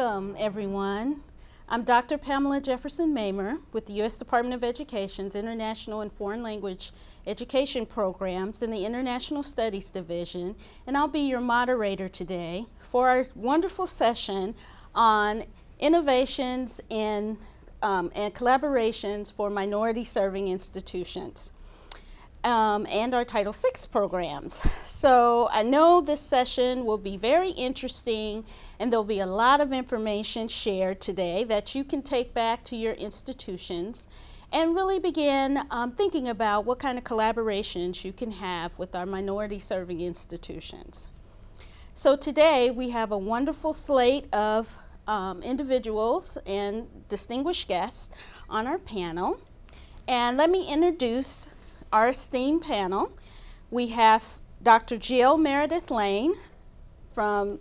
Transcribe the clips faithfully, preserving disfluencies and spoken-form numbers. Welcome, everyone. I'm Doctor Pamela Jefferson-Maimer with the U S Department of Education's International and Foreign Language Education Programs in the International Studies Division, and I'll be your moderator today for our wonderful session on innovations in, um, and collaborations for minority-serving institutions um, and our Title six programs. So I know this session will be very interesting, and there'll be a lot of information shared today that you can take back to your institutions and really begin um, thinking about what kind of collaborations you can have with our minority-serving institutions. So today we have a wonderful slate of um, individuals and distinguished guests on our panel. And let me introduce our esteemed panel. We have Doctor Jill Meredith Lane from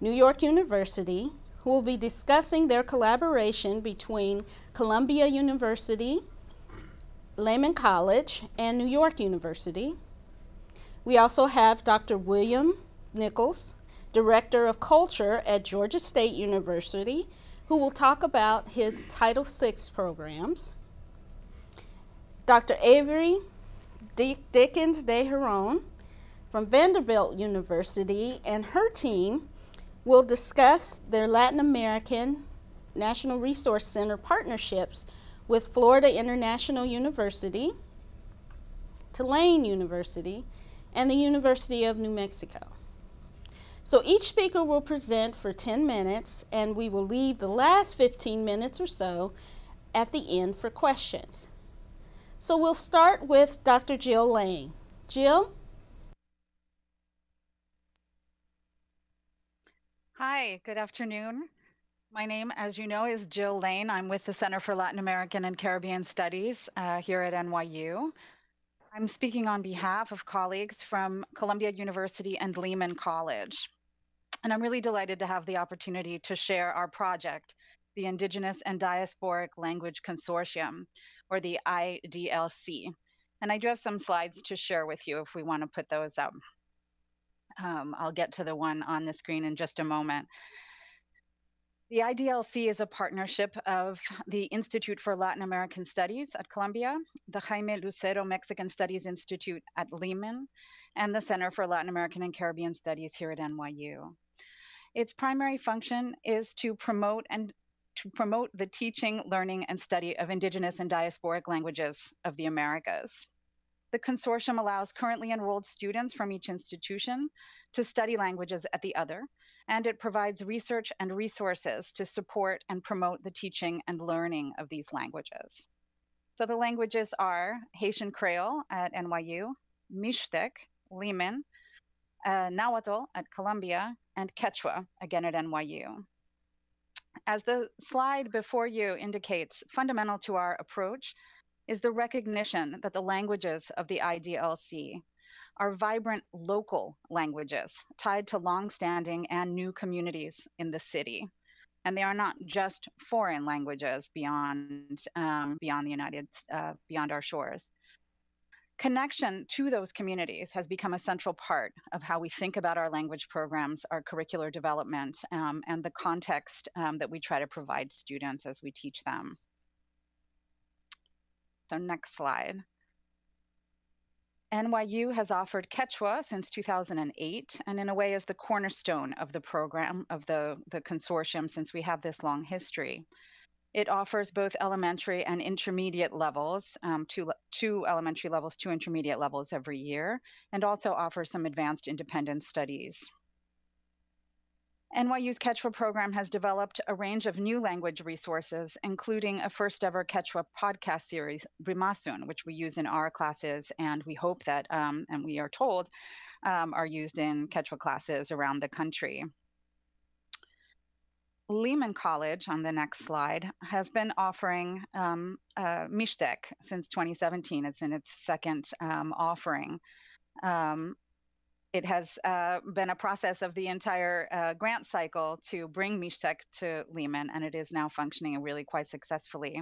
New York University, who will be discussing their collaboration between Columbia University, Lehman College, and New York University. We also have Doctor William Nichols, Director of Culture at Georgia State University, who will talk about his Title six programs. Doctor Avery Dickins De Giron from Vanderbilt University and her team will discuss their Latin American National Resource Center partnerships with Florida International University, Tulane University, and the University of New Mexico. So each speaker will present for ten minutes, and we will leave the last fifteen minutes or so at the end for questions. So we'll start with Doctor Jill Lane. Jill? Hi, good afternoon. My name, as you know, is Jill Lane. I'm with the Center for Latin American and Caribbean Studies uh, here at N Y U. I'm speaking on behalf of colleagues from Columbia University and Lehman College. And I'm really delighted to have the opportunity to share our project, the Indigenous and Diasporic Language Consortium, or the I D L C. And I do have some slides to share with you if we want to put those up. Um, I'll get to the one on the screen in just a moment. The I D L C is a partnership of the Institute for Latin American Studies at Columbia, the Jaime Lucero Mexican Studies Institute at Lehman, and the Center for Latin American and Caribbean Studies here at N Y U. Its primary function is to promote and to promote the teaching, learning, and study of indigenous and diasporic languages of the Americas. The consortium allows currently enrolled students from each institution to study languages at the other, and it provides research and resources to support and promote the teaching and learning of these languages. So the languages are Haitian Creole at N Y U, Mixtec, Lehman, uh, Nahuatl at Columbia, and Quechua, again at N Y U. As the slide before you indicates, fundamental to our approach is the recognition that the languages of the I D L C are vibrant local languages tied to longstanding and new communities in the city. And they are not just foreign languages beyond, um, beyond the United, uh, beyond our shores. Connection to those communities has become a central part of how we think about our language programs, our curricular development, um, and the context um, that we try to provide students as we teach them. So next slide. N Y U has offered Quechua since two thousand eight, and in a way is the cornerstone of the program, of the, the consortium, since we have this long history. It offers both elementary and intermediate levels, um, two, two elementary levels, two intermediate levels every year, and also offers some advanced independent studies. N Y U's Quechua program has developed a range of new language resources, including a first-ever Quechua podcast series, Rimasun, which we use in our classes, and we hope that, um, and we are told, um, are used in Quechua classes around the country. Lehman College, on the next slide, has been offering um, uh, Mixtec since twenty seventeen. It's in its second um, offering. Um, It has uh, been a process of the entire uh, grant cycle to bring Mixtec to Lehman, and it is now functioning really quite successfully.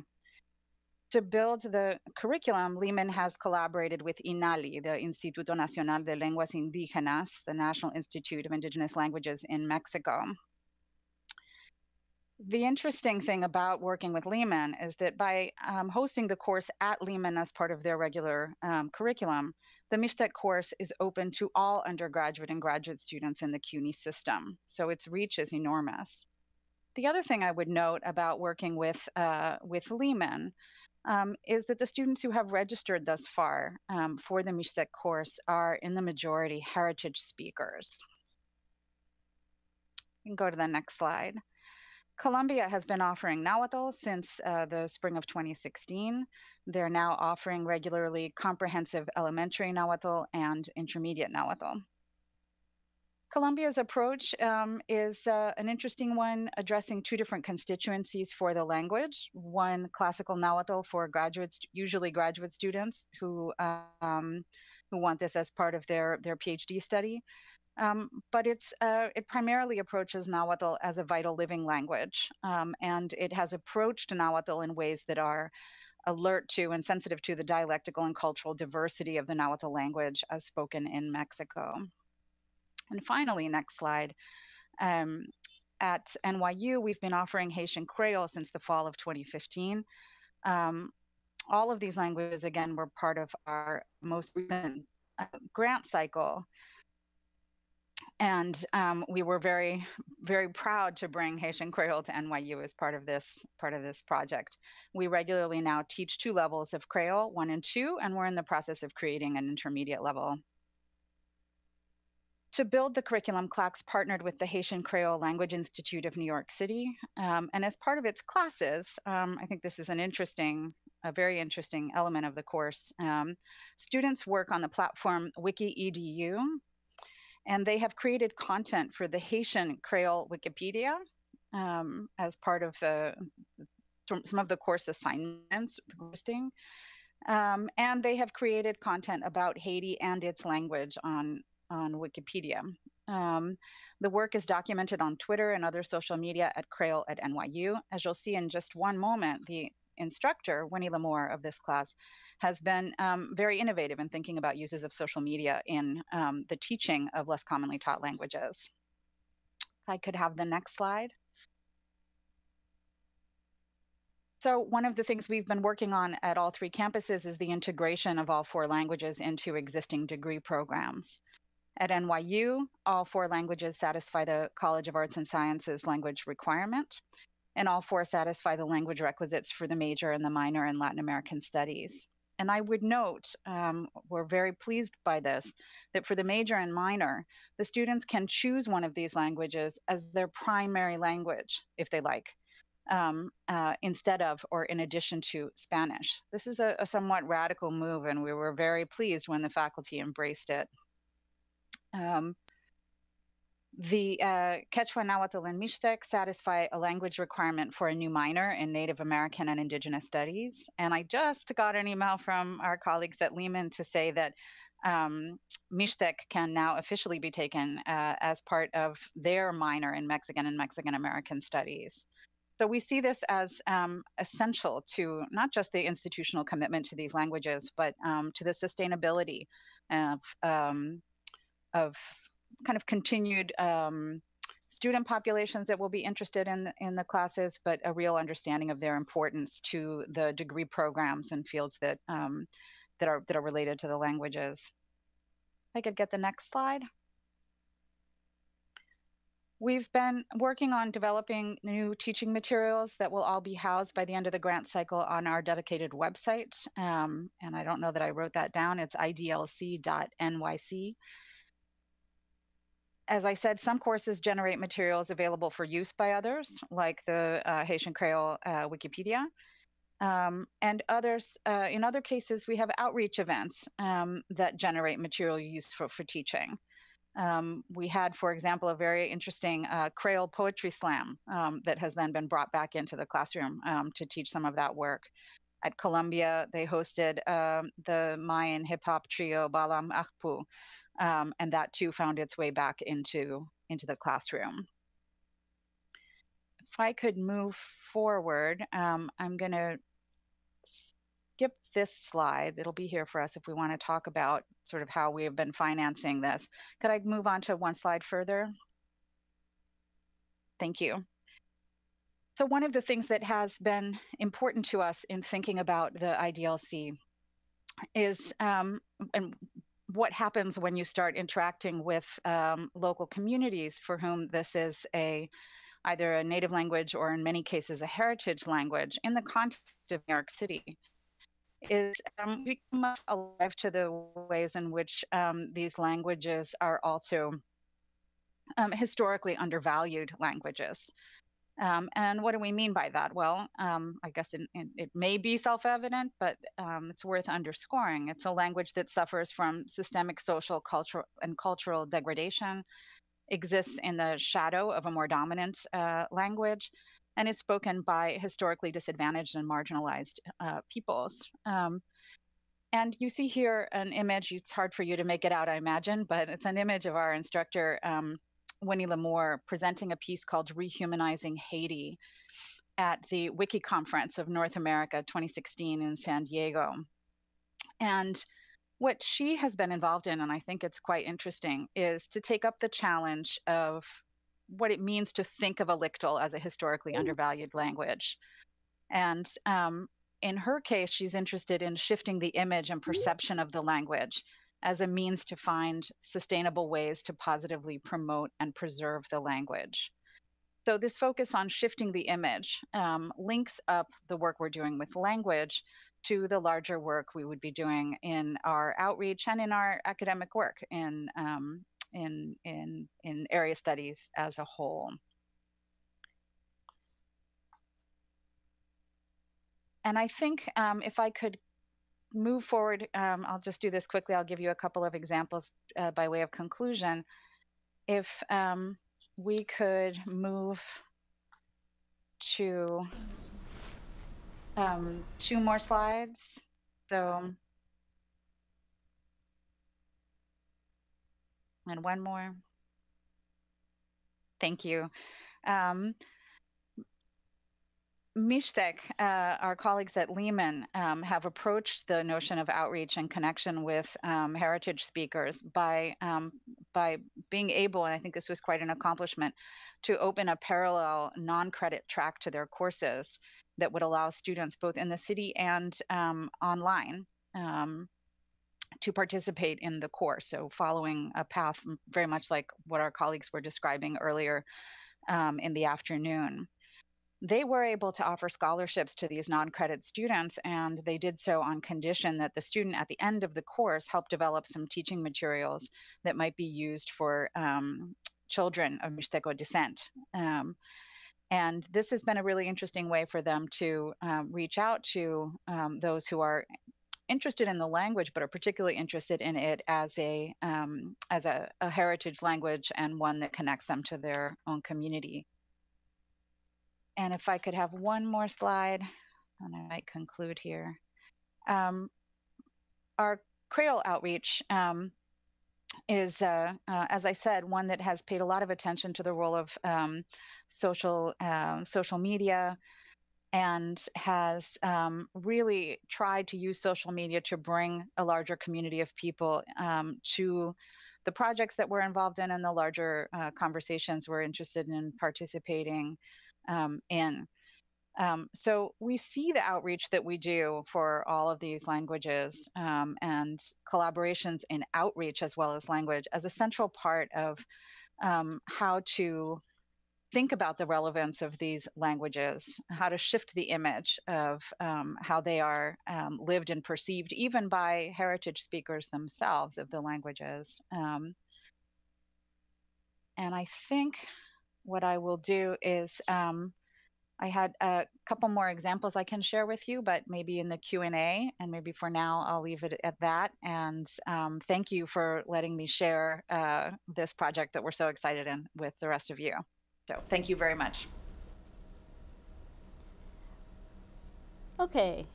To build the curriculum, Lehman has collaborated with INALI, the Instituto Nacional de Lenguas Indígenas, the National Institute of Indigenous Languages in Mexico. The interesting thing about working with Lehman is that by um, hosting the course at Lehman as part of their regular um, curriculum, the Mixtec course is open to all undergraduate and graduate students in the C U N Y system, so its reach is enormous. The other thing I would note about working with, uh, with Lehman um, is that the students who have registered thus far um, for the Mixtec course are, in the majority, heritage speakers. You can go to the next slide. Columbia has been offering Nahuatl since uh, the spring of twenty sixteen. They're now offering regularly comprehensive elementary Nahuatl and intermediate Nahuatl. Columbia's approach um, is uh, an interesting one, addressing two different constituencies for the language. One, classical Nahuatl for graduates, usually graduate students who, um, who want this as part of their, their PhD study. Um, but it's, uh, it primarily approaches Nahuatl as a vital living language, um, and it has approached Nahuatl in ways that are alert to and sensitive to the dialectical and cultural diversity of the Nahuatl language as spoken in Mexico. And finally, next slide. Um, at N Y U, we've been offering Haitian Creole since the fall of twenty fifteen. Um, all of these languages, again, were part of our most recent uh, grant cycle. And um, we were very, very proud to bring Haitian Creole to N Y U as part of this part of this project. We regularly now teach two levels of Creole, one and two, and we're in the process of creating an intermediate level. To build the curriculum, CLACS partnered with the Haitian Creole Language Institute of New York City. Um, and as part of its classes, um, I think this is an interesting, a very interesting element of the course. Um, students work on the platform wiki dot E D U. And they have created content for the Haitian Creole Wikipedia um, as part of the, some of the course assignments. Um, and they have created content about Haiti and its language on, on Wikipedia. Um, the work is documented on Twitter and other social media at Creole at N Y U. As you'll see in just one moment, the instructor, Winnie Lamour, of this class, has been um, very innovative in thinking about uses of social media in um, the teaching of less commonly taught languages. If I could have the next slide. So one of the things we've been working on at all three campuses is the integration of all four languages into existing degree programs. At N Y U, all four languages satisfy the College of Arts and Sciences language requirement, and all four satisfy the language requisites for the major and the minor in Latin American studies. And I would note, um, we're very pleased by this, that for the major and minor, the students can choose one of these languages as their primary language, if they like, um, uh, instead of or in addition to Spanish. This is a, a somewhat radical move, and we were very pleased when the faculty embraced it. Um, The uh, Quechua, Nahuatl, and Mixtec satisfy a language requirement for a new minor in Native American and Indigenous Studies. And I just got an email from our colleagues at Lehman to say that um, Mixtec can now officially be taken uh, as part of their minor in Mexican and Mexican American Studies. So we see this as um, essential to not just the institutional commitment to these languages, but um, to the sustainability of, um, of kind of continued um, student populations that will be interested in, in the classes, but a real understanding of their importance to the degree programs and fields that, um, that, are, that are related to the languages. If I could get the next slide. We've been working on developing new teaching materials that will all be housed by the end of the grant cycle on our dedicated website. Um, and I don't know that I wrote that down. It's I D L C dot N Y C. As I said, some courses generate materials available for use by others, like the uh, Haitian Creole uh, Wikipedia. Um, and others, uh, in other cases, we have outreach events um, that generate material useful for teaching. Um, we had, for example, a very interesting uh, Creole poetry slam um, that has then been brought back into the classroom um, to teach some of that work. At Columbia, they hosted um, the Mayan hip-hop trio Balam Akpu. Um, and that too found its way back into, into the classroom. If I could move forward, um, I'm going to skip this slide. It'll be here for us if we want to talk about sort of how we have been financing this. Could I move on to one slide further? Thank you. So one of the things that has been important to us in thinking about the I D L C is um, and what happens when you start interacting with um, local communities for whom this is a either a native language or in many cases a heritage language in the context of New York City, is um, we come up alive to the ways in which um, these languages are also um, historically undervalued languages. Um, and what do we mean by that? Well, um, I guess it, it, it may be self-evident, but um, it's worth underscoring. It's a language that suffers from systemic social, cultural, and cultural degradation, exists in the shadow of a more dominant uh, language, and is spoken by historically disadvantaged and marginalized uh, peoples. Um, and you see here an image. It's hard for you to make it out, I imagine, but it's an image of our instructor, um, Winnie Lamour, presenting a piece called Rehumanizing Haiti at the Wiki Conference of North America twenty sixteen in San Diego. And what she has been involved in, and I think it's quite interesting, is to take up the challenge of what it means to think of Alictal as a historically mm. undervalued language. And um, in her case, she's interested in shifting the image and perception of the language as a means to find sustainable ways to positively promote and preserve the language. So this focus on shifting the image um, links up the work we're doing with language to the larger work we would be doing in our outreach and in our academic work in, um, in, in, in area studies as a whole. And I think um, if I could move forward, um, I'll just do this quickly. I'll give you a couple of examples uh, by way of conclusion. If um, we could move to um, two more slides. So, and one more. Thank you. Um, Mishtek, uh, our colleagues at Lehman, um, have approached the notion of outreach and connection with um, heritage speakers by um, by being able, and I think this was quite an accomplishment, to open a parallel non-credit track to their courses that would allow students both in the city and um, online um, to participate in the course. So following a path very much like what our colleagues were describing earlier um, in the afternoon. They were able to offer scholarships to these non-credit students, and they did so on condition that the student at the end of the course helped develop some teaching materials that might be used for um, children of Mixteco descent. Um, and this has been a really interesting way for them to um, reach out to um, those who are interested in the language, but are particularly interested in it as a, um, as a, a heritage language and one that connects them to their own community. And if I could have one more slide, and I might conclude here. Um, our Creole outreach um, is, uh, uh, as I said, one that has paid a lot of attention to the role of um, social, uh, social media, and has um, really tried to use social media to bring a larger community of people um, to the projects that we're involved in and the larger uh, conversations we're interested in participating Um, in. Um, so we see the outreach that we do for all of these languages um, and collaborations in outreach as well as language as a central part of um, how to think about the relevance of these languages, how to shift the image of um, how they are um, lived and perceived, even by heritage speakers themselves of the languages. Um, and I think what I will do is, um, I had a couple more examples I can share with you, but maybe in the Q and A, and maybe for now I'll leave it at that. And um, thank you for letting me share uh, this project that we're so excited in with the rest of you. So thank you very much. Okay,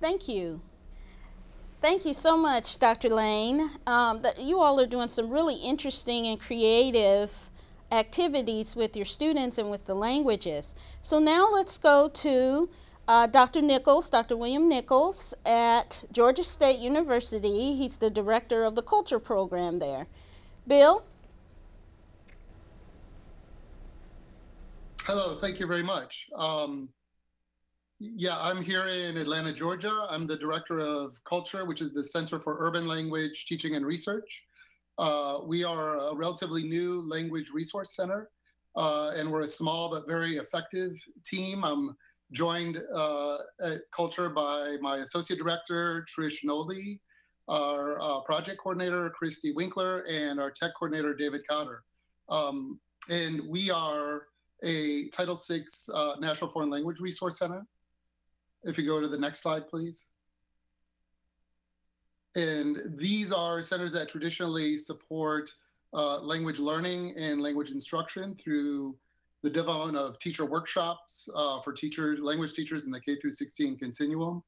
thank you. Thank you so much, Doctor Lane. Um, the, you all are doing some really interesting and creative activities with your students and with the languages. So now let's go to uh, Doctor Nichols, Doctor William Nichols at Georgia State University. He's the director of the Culture program there. Bill? Hello, thank you very much. Um, yeah, I'm here in Atlanta, Georgia. I'm the director of Culture, which is the Center for Urban Language Teaching and Research. Uh, we are a relatively new language resource center, uh, and we're a small but very effective team. I'm joined uh, at Culture by my associate director, Trish Nolley, our uh, project coordinator, Christy Winkler, and our tech coordinator, David Cotter. Um, and we are a Title six uh, National Foreign Language Resource Center. If you go to the next slide, please. And these are centers that traditionally support uh, language learning and language instruction through the development of teacher workshops uh, for teachers, language teachers in the K through sixteen continuum.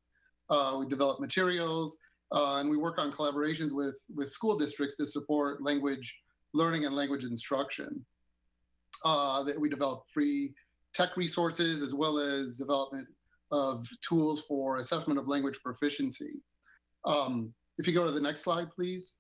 Uh, we develop materials, uh, and we work on collaborations with, with school districts to support language learning and language instruction. Uh, that we develop free tech resources, as well as development of tools for assessment of language proficiency. Um, if you go to the next slide, please.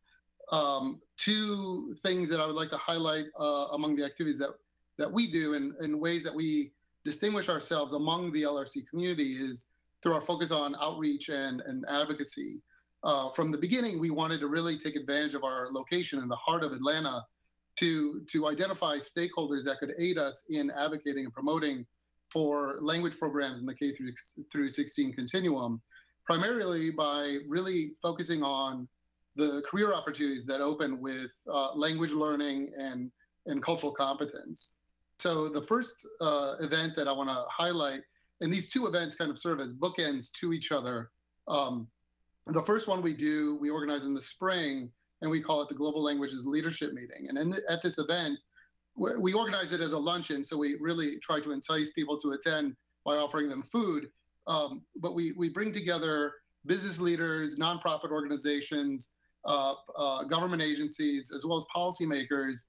Um, two things that I would like to highlight uh, among the activities that, that we do and, and ways that we distinguish ourselves among the L R C community is through our focus on outreach and, and advocacy. Uh, from the beginning, we wanted to really take advantage of our location in the heart of Atlanta to, to identify stakeholders that could aid us in advocating and promoting for language programs in the K through sixteen continuum, primarily by really focusing on the career opportunities that open with uh, language learning and, and cultural competence. So the first uh, event that I want to highlight, and these two events kind of serve as bookends to each other. Um, the first one we do, we organize in the spring, and we call it the Global Languages Leadership Meeting. And in the, at this event, we, we organize it as a luncheon, so we really try to entice people to attend by offering them food. Um, but we, we bring together business leaders, nonprofit organizations, uh, uh, government agencies, as well as policymakers,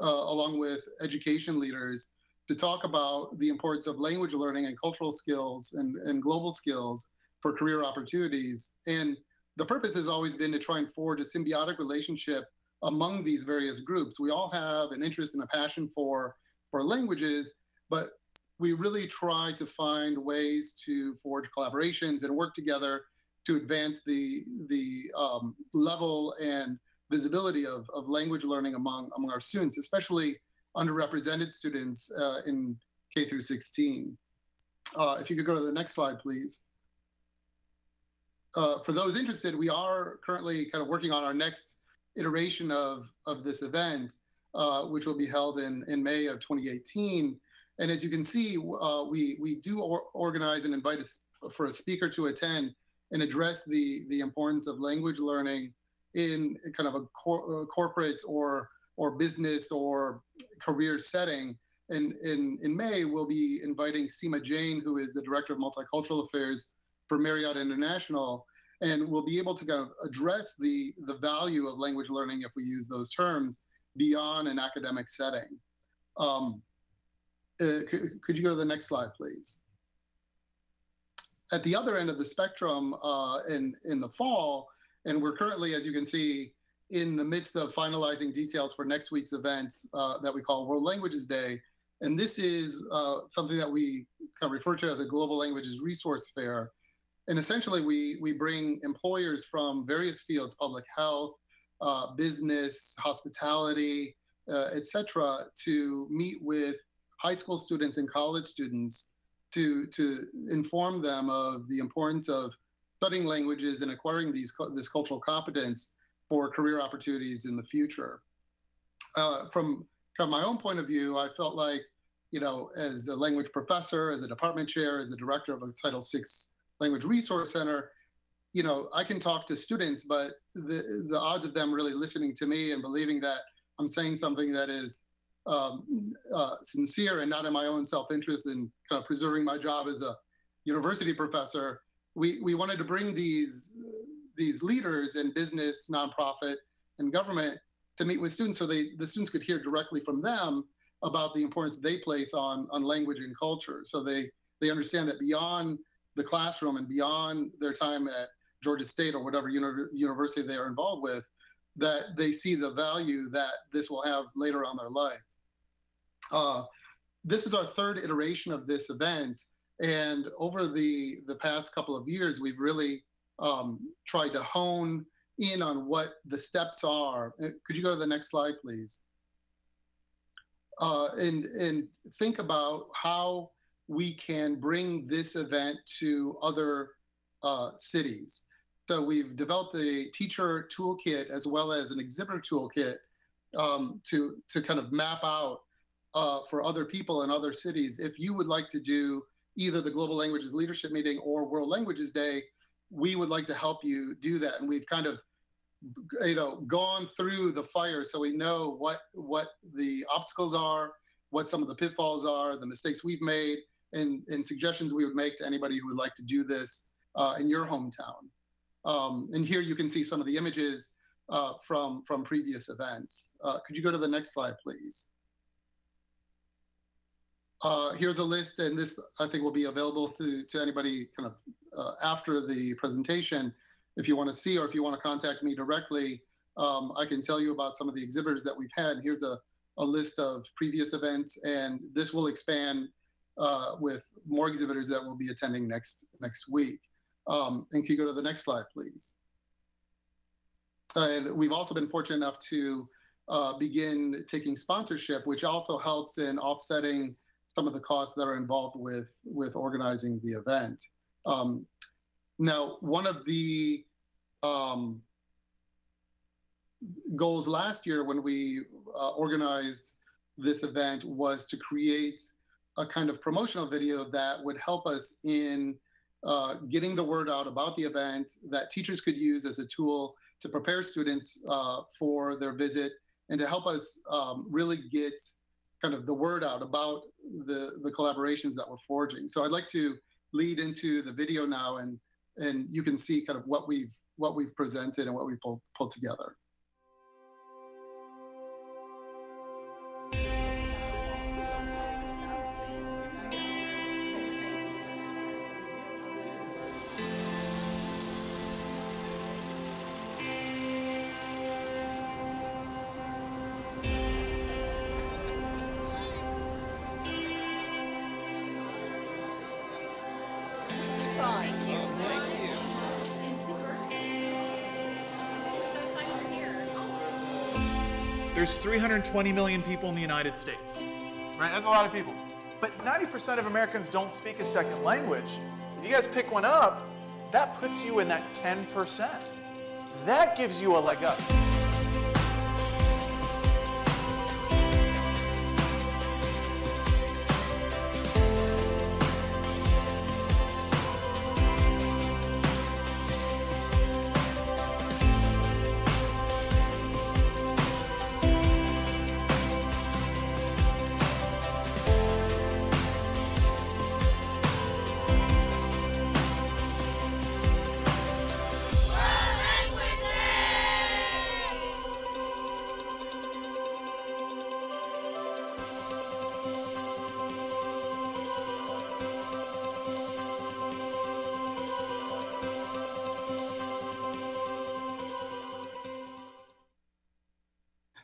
uh, along with education leaders, to talk about the importance of language learning and cultural skills and, and global skills for career opportunities. And the purpose has always been to try and forge a symbiotic relationship among these various groups. We all have an interest and a passion for, for languages, but we really try to find ways to forge collaborations and work together to advance the, the um, level and visibility of, of language learning among, among our students, especially underrepresented students uh, in K through sixteen. Uh, if you could go to the next slide, please. Uh, for those interested, we are currently kind of working on our next iteration of, of this event, uh, which will be held in, in May of twenty eighteen. And as you can see, uh, we, we do or organize and invite a, for a speaker to attend and address the, the importance of language learning in kind of a cor corporate or, or business or career setting. And in, in May, we'll be inviting Seema Jain, who is the Director of Multicultural Affairs for Marriott International, and we'll be able to kind of address the, the value of language learning, if we use those terms, beyond an academic setting. Um, uh, could, could you go to the next slide, please? At the other end of the spectrum uh, in, in the fall, and we're currently, as you can see, in the midst of finalizing details for next week's events uh, that we call World Languages Day, and this is uh, something that we kind of refer to as a Global Languages Resource Fair. And essentially, we, we bring employers from various fields, public health, uh, business, hospitality, uh, et cetera, to meet with high school students and college students to, to inform them of the importance of studying languages and acquiring these, this cultural competence for career opportunities in the future. Uh, from, from my own point of view, I felt like, you know, as a language professor, as a department chair, as a director of a Title six Language Resource Center, you know, I can talk to students, but the, the odds of them really listening to me and believing that I'm saying something that is um, uh, sincere and not in my own self-interest and kind of preserving my job as a university professor, we, we wanted to bring these, these leaders in business, nonprofit, and government to meet with students so they, the students could hear directly from them about the importance they place on, on language and culture. So they, they understand that beyond the classroom and beyond their time at Georgia State or whatever uni university they are involved with, that they see the value that this will have later on in their life. Uh, this is our third iteration of this event. And over the, the past couple of years, we've really um, tried to hone in on what the steps are. Could you go to the next slide, please? Uh, and, and think about how we can bring this event to other uh, cities. So we've developed a teacher toolkit as well as an exhibitor toolkit um, to, to kind of map out uh, for other people in other cities. If you would like to do either the Global Languages Leadership Meeting or World Languages Day, we would like to help you do that. And we've kind of, you know, gone through the fire, so we know what what the obstacles are, what some of the pitfalls are, the mistakes we've made, and, and suggestions we would make to anybody who would like to do this uh, in your hometown. Um, and here you can see some of the images uh, from, from previous events. Uh, could you go to the next slide, please? Uh, here's a list, and this I think will be available to, to anybody kind of uh, after the presentation. If you want to see, or if you want to contact me directly, um, I can tell you about some of the exhibitors that we've had. Here's a, a list of previous events, and this will expand uh, with more exhibitors that will be attending next next week. Um, and can you go to the next slide, please? And we've also been fortunate enough to uh, begin taking sponsorship, which also helps in offsetting some of the costs that are involved with, with organizing the event. Um, now, one of the Um, goals last year when we uh, organized this event was to create a kind of promotional video that would help us in uh, getting the word out about the event that teachers could use as a tool to prepare students uh, for their visit and to help us um, really get kind of the word out about the, the collaborations that we're forging. So I'd like to lead into the video now, and, and you can see kind of what we've what we've presented and what we pulled, pulled together. There's three hundred twenty million people in the United States. Right, that's a lot of people. But ninety percent of Americans don't speak a second language. If you guys pick one up, that puts you in that ten percent. That gives you a leg up.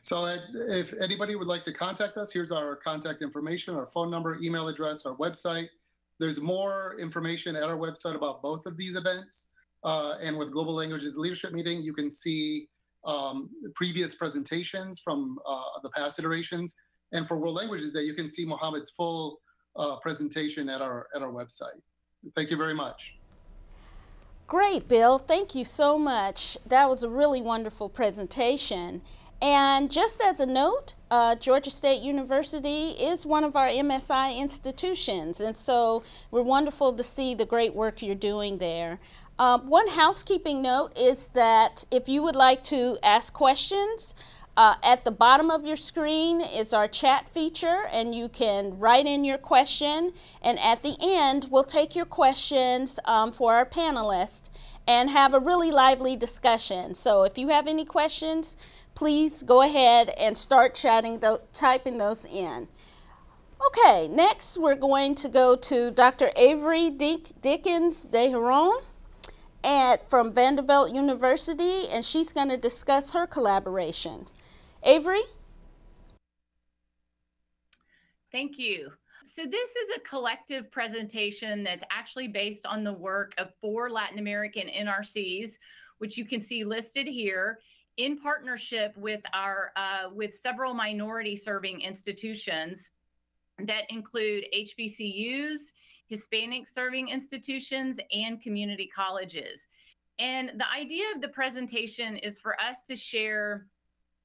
So if anybody would like to contact us, here's our contact information, our phone number, email address, our website. There's more information at our website about both of these events. Uh, and with Global Languages Leadership Meeting, you can see um, previous presentations from uh, the past iterations. And for World Languages Day, you can see Mohammed's full uh, presentation at our, at our website. Thank you very much. Great, Bill. Thank you so much. That was a really wonderful presentation. And just as a note, uh, Georgia State University is one of our M S I institutions, and so we're wonderful to see the great work you're doing there. Uh, one housekeeping note is that if you would like to ask questions, uh, at the bottom of your screen is our chat feature, and you can write in your question, and at the end we'll take your questions um, for our panelists and have a really lively discussion. So if you have any questions, please go ahead and start chatting, th typing those in. Okay, next we're going to go to Doctor Avery Dickins De Giron at from Vanderbilt University, and she's going to discuss her collaboration. Avery? Thank you. so this is a collective presentation that's actually based on the work of four Latin American N R Cs, which you can see listed here, in partnership with our uh, with several minority-serving institutions that include H B C Us, Hispanic-serving institutions, and community colleges. And the idea of the presentation is for us to share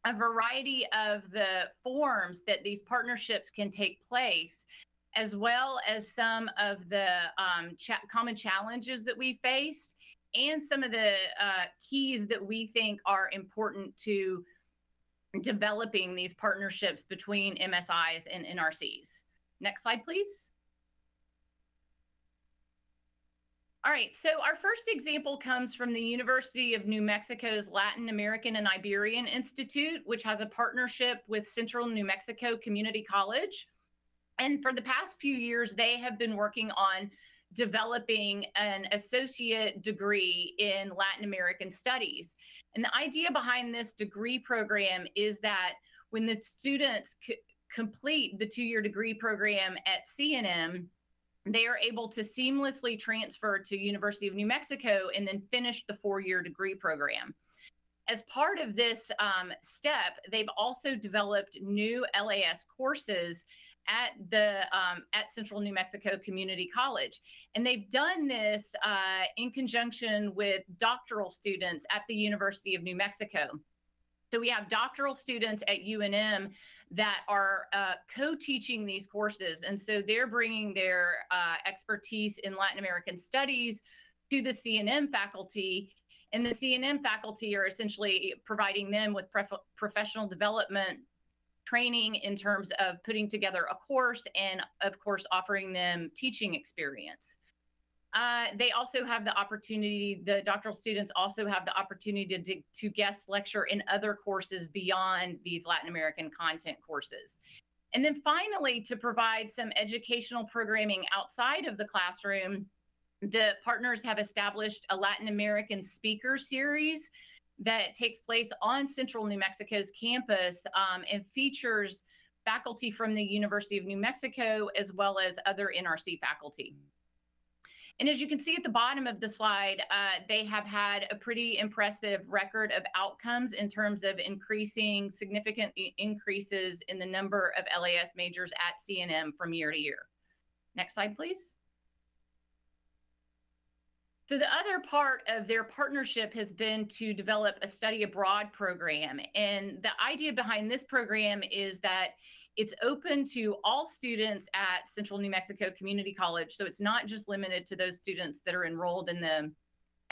a variety of the forms that these partnerships can take place, as well as some of the um, cha- common challenges that we faced and some of the uh, keys that we think are important to developing these partnerships between M S Is and N R Cs. Next slide, please. All right, so our first example comes from the University of New Mexico's Latin American and Iberian Institute, which has a partnership with Central New Mexico Community College. And for the past few years, they have been working on developing an associate degree in Latin American studies. And the idea behind this degree program is that when the students c- complete the two-year degree program at C N M, they are able to seamlessly transfer to University of New Mexico and then finish the four-year degree program. As part of this um, step, they've also developed new L A S courses at the um, at Central New Mexico Community College. And they've done this uh, in conjunction with doctoral students at the University of New Mexico. So we have doctoral students at U N M that are uh, co-teaching these courses. And so they're bringing their uh, expertise in Latin American studies to the C N M faculty. And the C N M faculty are essentially providing them with pref- professional development training in terms of putting together a course and, of course, offering them teaching experience. Uh, they also have the opportunity, the doctoral students also have the opportunity to, to guest lecture in other courses beyond these Latin American content courses. And then finally, to provide some educational programming outside of the classroom, the partners have established a Latin American speaker series that takes place on Central New Mexico's campus um, and features faculty from the University of New Mexico as well as other N R C faculty. And as you can see at the bottom of the slide, uh, they have had a pretty impressive record of outcomes in terms of increasing, significant increases in the number of L A S majors at C N M from year to year. Next slide, please. So the other part of their partnership has been to develop a study abroad program. And the idea behind this program is that it's open to all students at Central New Mexico Community College, so it's not just limited to those students that are enrolled in the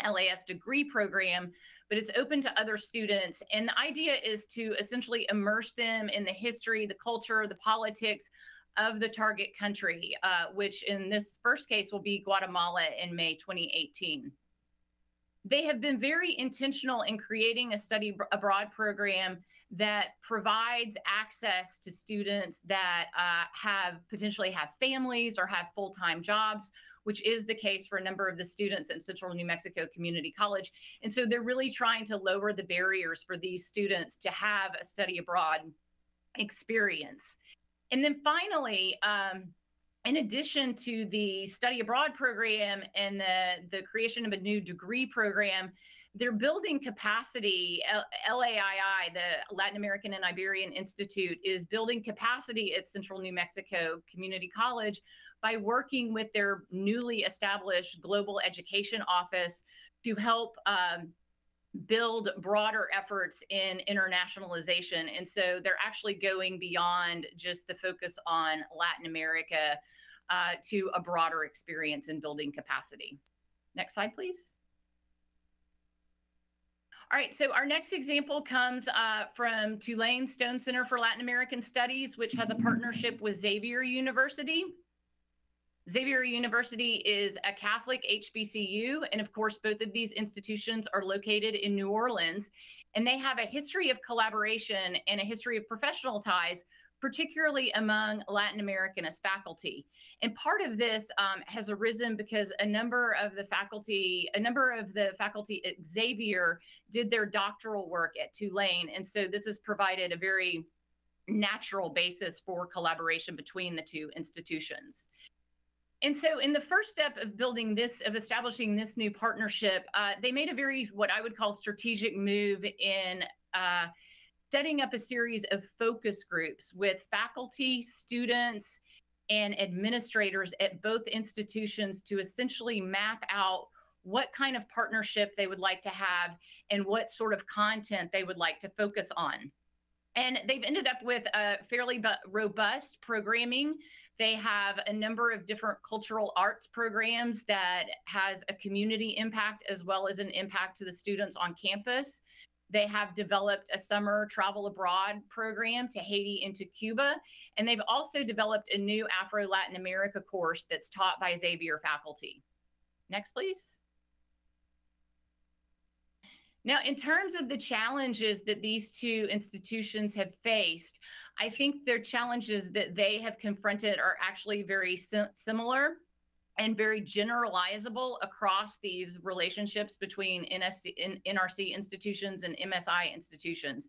L A S degree program, but it's open to other students. And the idea is to essentially immerse them in the history, the culture, the politics of the target country, uh, which in this first case will be Guatemala in May twenty eighteen. They have been very intentional in creating a study abroad program that provides access to students that uh, have potentially have families or have full-time jobs, which is the case for a number of the students in Central New Mexico Community College. And so they're really trying to lower the barriers for these students to have a study abroad experience. And then finally, um, in addition to the study abroad program and the, the creation of a new degree program, they're building capacity. L A I I, the Latin American and Iberian Institute, is building capacity at Central New Mexico Community College by working with their newly established Global Education Office to help um, build broader efforts in internationalization. And so they're actually going beyond just the focus on Latin America uh, to a broader experience in building capacity. Next slide, please. All right, so our next example comes uh, from Tulane Stone Center for Latin American Studies, which has a partnership with Xavier University. Xavier University is a Catholic H B C U, and of course, both of these institutions are located in New Orleans, and they have a history of collaboration and a history of professional ties, particularly among Latin Americanist faculty. And part of this um, has arisen because a number of the faculty, a number of the faculty at Xavier did their doctoral work at Tulane, and so this has provided a very natural basis for collaboration between the two institutions. And so in the first step of building this, of establishing this new partnership, uh, they made a very, what I would call strategic move in uh, setting up a series of focus groups with faculty, students, and administrators at both institutions to essentially map out what kind of partnership they would like to have and what sort of content they would like to focus on. And they've ended up with a fairly robust programming. They have a number of different cultural arts programs that has a community impact as well as an impact to the students on campus. They have developed a summer travel abroad program to Haiti and to Cuba. And they've also developed a new Afro-Latin America course that's taught by Xavier faculty. Next, please. Now, in terms of the challenges that these two institutions have faced, I think their challenges that they have confronted are actually very sim- similar and very generalizable across these relationships between N R C institutions and M S I institutions.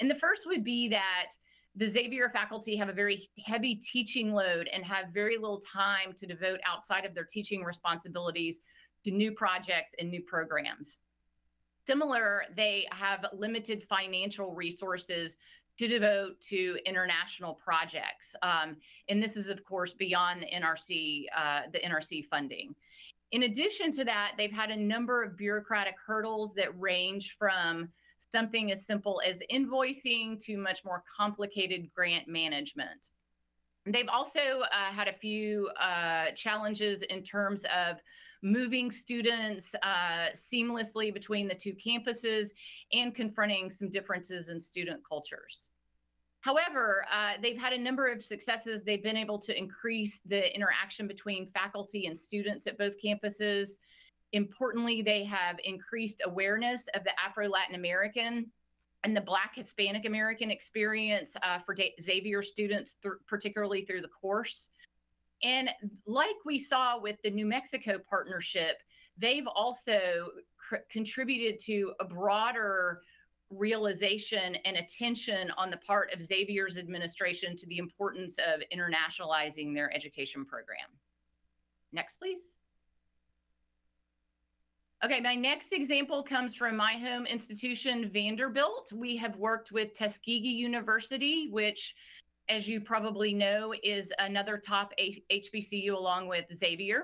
And the first would be that the Xavier faculty have a very heavy teaching load and have very little time to devote outside of their teaching responsibilities to new projects and new programs. Similar, they have limited financial resources to devote to international projects. Um, and this is, of course, beyond the N R C, uh, the N R C funding. In addition to that, they've had a number of bureaucratic hurdles that range from something as simple as invoicing to much more complicated grant management. They've also uh, had a few uh, challenges in terms of moving students uh, seamlessly between the two campuses and confronting some differences in student cultures. However, uh, they've had a number of successes. They've been able to increase the interaction between faculty and students at both campuses. Importantly, they have increased awareness of the Afro-Latin American and the Black Hispanic American experience uh, for Xavier students, th- particularly through the course. And like we saw with the New Mexico partnership, they've also c- contributed to a broader realization and attention on the part of Xavier's administration to the importance of internationalizing their education program. Next, please. Okay, my next example comes from my home institution, Vanderbilt. We have worked with Tuskegee University, which, as you probably know, is another top H B C U along with Xavier.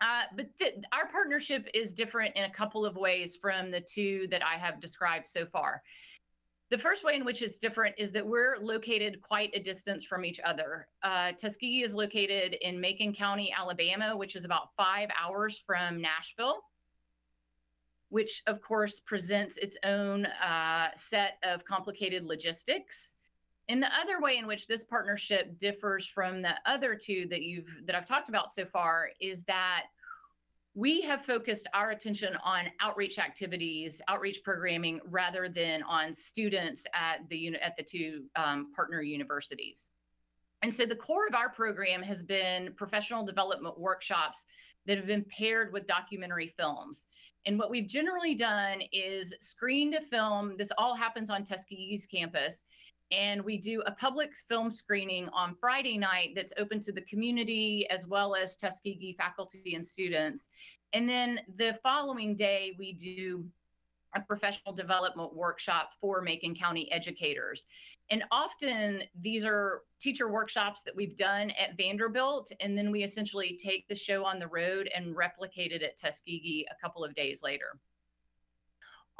Uh, but th- our partnership is different in a couple of ways from the two that I have described so far. The first way in which it's different is that we're located quite a distance from each other. Uh, Tuskegee is located in Macon County, Alabama, which is about five hours from Nashville, which of course presents its own uh, set of complicated logistics. And the other way in which this partnership differs from the other two that you've that I've talked about so far is that we have focused our attention on outreach activities, outreach programming, rather than on students at the at the two um, partner universities. And so the core of our program has been professional development workshops that have been paired with documentary films. And what we've generally done is screened a film. This all happens on Tuskegee's campus. And we do a public film screening on Friday night that's open to the community as well as Tuskegee faculty and students. And then the following day, we do a professional development workshop for Macon County educators. And often these are teacher workshops that we've done at Vanderbilt, and then we essentially take the show on the road and replicate it at Tuskegee a couple of days later.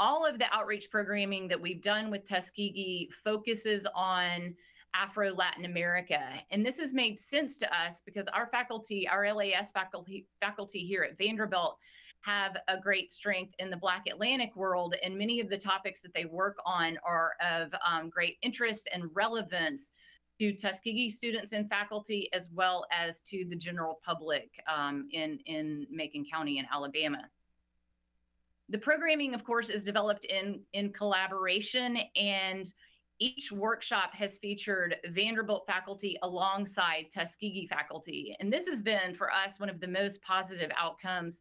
All of the outreach programming that we've done with Tuskegee focuses on Afro-Latin America. And this has made sense to us because our faculty, our L A S faculty, faculty here at Vanderbilt have a great strength in the Black Atlantic world. And many of the topics that they work on are of um, great interest and relevance to Tuskegee students and faculty, as well as to the general public um, in, in Macon County and Alabama. The programming, of course, is developed in, in collaboration, and each workshop has featured Vanderbilt faculty alongside Tuskegee faculty. And this has been, for us, one of the most positive outcomes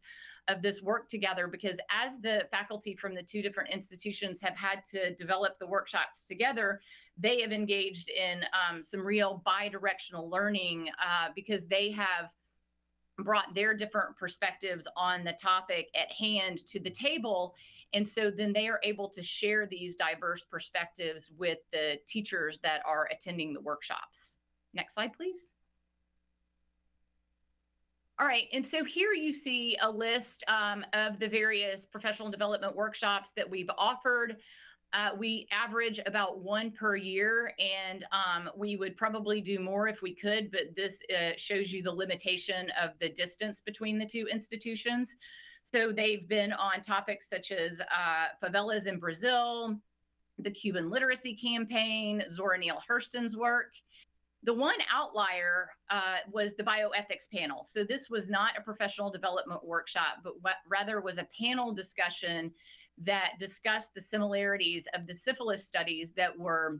of this work together, because as the faculty from the two different institutions have had to develop the workshops together, they have engaged in um, some real bi-directional learning uh, because they have brought their different perspectives on the topic at hand to the table. And so then they are able to share these diverse perspectives with the teachers that are attending the workshops. Next slide, please. All right, and so here you see a list um, of the various professional development workshops that we've offered. Uh, we average about one per year, and um, we would probably do more if we could, but this uh, shows you the limitation of the distance between the two institutions. So they've been on topics such as uh, favelas in Brazil, the Cuban literacy campaign, Zora Neale Hurston's work. The one outlier uh, was the bioethics panel. So this was not a professional development workshop, but what rather was a panel discussion that discussed the similarities of the syphilis studies that were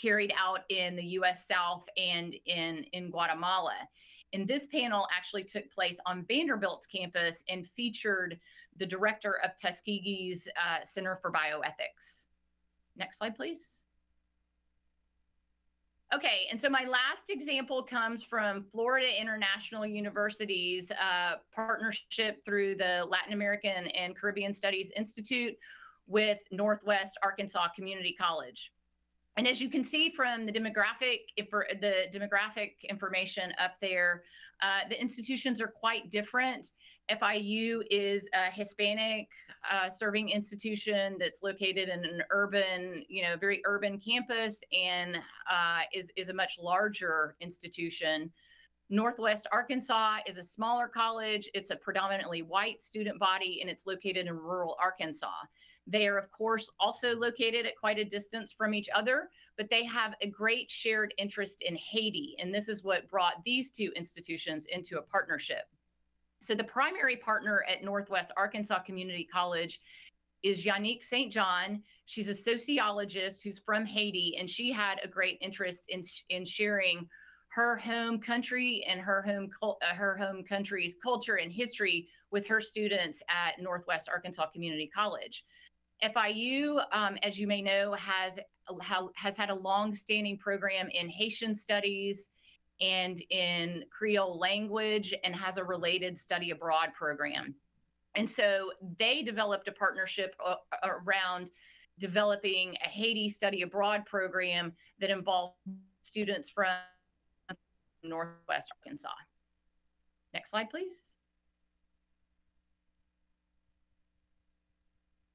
carried out in the U S South and in, in Guatemala. And this panel actually took place on Vanderbilt's campus and featured the director of Tuskegee's uh, Center for Bioethics. Next slide, please. Okay, and so my last example comes from Florida International University's uh, partnership through the Latin American and Caribbean Studies Institute with Northwest Arkansas Community College. And as you can see from the demographic, the demographic information up there, uh, the institutions are quite different. F I U is a Hispanic uh, serving institution that's located in an urban, you know, very urban campus, and uh, is, is a much larger institution. Northwest Arkansas is a smaller college. It's a predominantly white student body, and it's located in rural Arkansas. They are, of course, also located at quite a distance from each other, but they have a great shared interest in Haiti, and this is what brought these two institutions into a partnership. So the primary partner at Northwest Arkansas Community College is Yannick Saint John. She's a sociologist who's from Haiti, and she had a great interest in, in sharing her home country and her home, uh, her home country's culture and history with her students at Northwest Arkansas Community College. F I U, um, as you may know, has, has had a long-standing program in Haitian studies and in Creole language, and has a related study abroad program. And so they developed a partnership around developing a Haiti study abroad program that involved students from Northwest Arkansas. Next slide, please.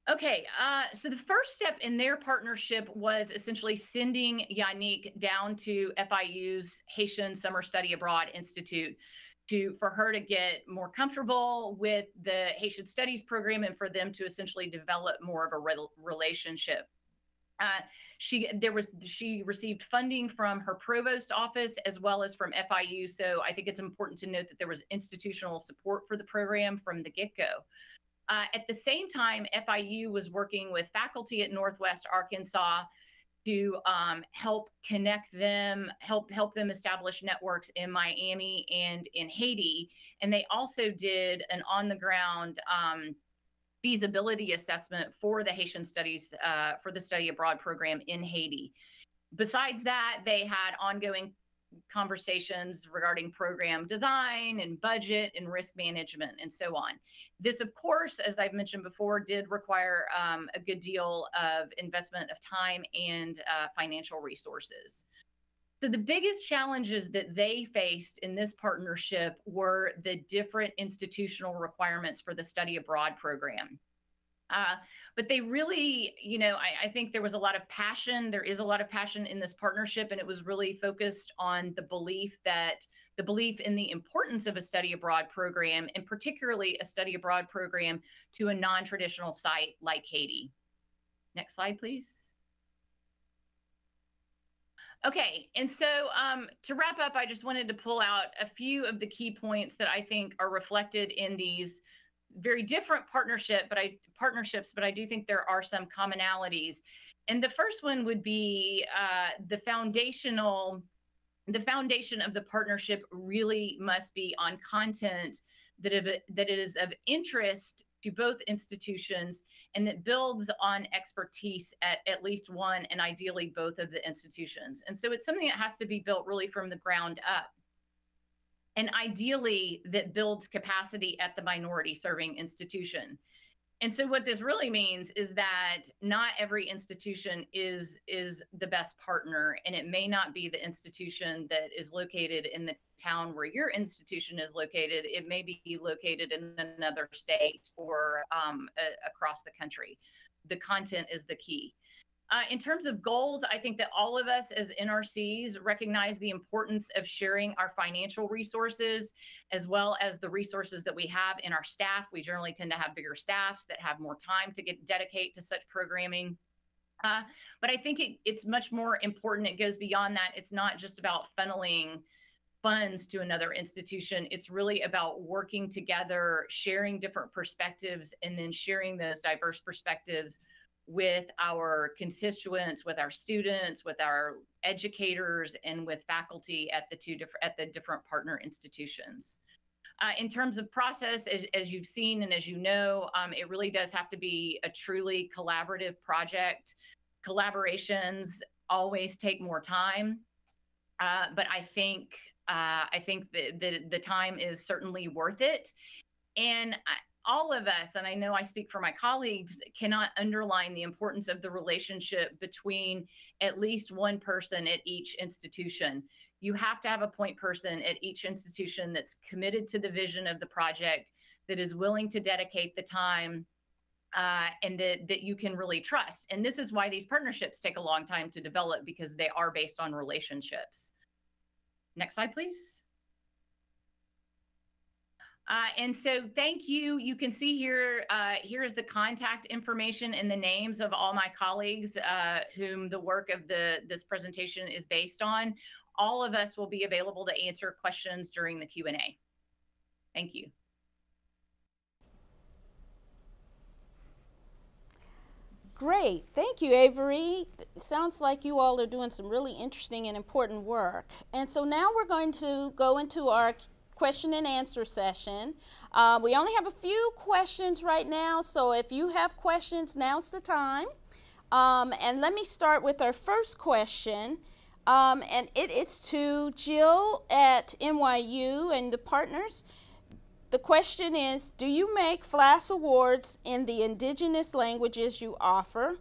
Okay, uh, so the first step in their partnership was essentially sending Yannick down to F I U's Haitian Summer Study Abroad Institute to, for her to get more comfortable with the Haitian Studies program and for them to essentially develop more of a re relationship. Uh, she, there was, she received funding from her provost office as well as from F I U, so I think it's important to note that there was institutional support for the program from the get-go. Uh, at the same time, F I U was working with faculty at Northwest Arkansas to um, help connect them, help help them establish networks in Miami and in Haiti. And they also did an on-the-ground um, feasibility assessment for the Haitian Studies, uh, for the Study Abroad program in Haiti. Besides that, they had ongoing conversations regarding program design and budget and risk management and so on. This, of course, as I've mentioned before, did require um, a good deal of investment of time and uh, financial resources. So the biggest challenges that they faced in this partnership were the different institutional requirements for the study abroad program. Uh, but they really, you know, I, I think there was a lot of passion. There is a lot of passion in this partnership, and it was really focused on the belief that the belief in the importance of a study abroad program, and particularly a study abroad program to a non-traditional site like Haiti. Next slide, please. Okay, and so um, to wrap up, I just wanted to pull out a few of the key points that I think are reflected in these very different partnership, but I partnerships, but I do think there are some commonalities. And the first one would be uh, the foundational, the foundation of the partnership really must be on content that it, that it is of interest to both institutions and that builds on expertise at at least one and ideally both of the institutions. And so it's something that has to be built really from the ground up. And ideally that builds capacity at the minority serving institution. And so what this really means is that not every institution is is the best partner, and it may not be the institution that is located in the town where your institution is located. It may be located in another state or um, a, across the country. The content is the key. Uh, in terms of goals, I think that all of us as N R Cs recognize the importance of sharing our financial resources as well as the resources that we have in our staff. We generally tend to have bigger staffs that have more time to get dedicate to such programming. Uh, but I think it, it's much more important. It goes beyond that. It's not just about funneling funds to another institution. It's really about working together, sharing different perspectives, and then sharing those diverse perspectives with our constituents, with our students, with our educators, and with faculty at the two different at the different partner institutions. Uh, in terms of process, as, as you've seen and as you know, um, it really does have to be a truly collaborative project. Collaborations always take more time, uh, but I think uh, I think that the, the time is certainly worth it, and. I, All of us, and I know I speak for my colleagues, cannot underline the importance of the relationship between at least one person at each institution. You have to have a point person at each institution that's committed to the vision of the project, that is willing to dedicate the time, uh, and that, that you can really trust. And this is why these partnerships take a long time to develop, because they are based on relationships. Next slide, please. Uh, and so thank you. You can see here, uh, here is the contact information and the names of all my colleagues uh, whom the work of the, this presentation is based on. All of us will be available to answer questions during the Q and A. Thank you. Great. Thank you, Avery. It sounds like you all are doing some really interesting and important work. And so now we're going to go into our question and answer session. Uh, we only have a few questions right now, so if you have questions, now's the time. Um, and let me start with our first question, um, and it is to Jill at N Y U and the partners. The question is, do you make FLAS awards in the indigenous languages you offer?